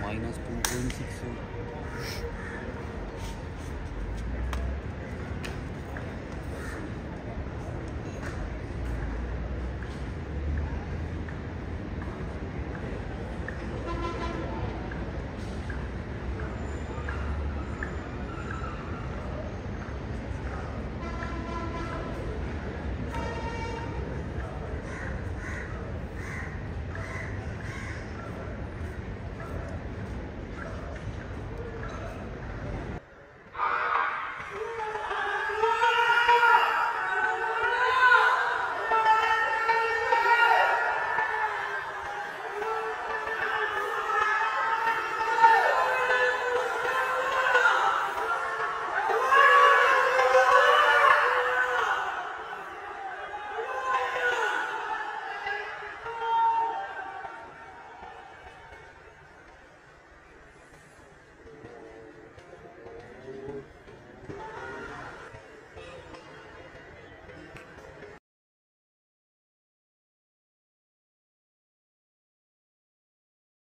Minus 2.6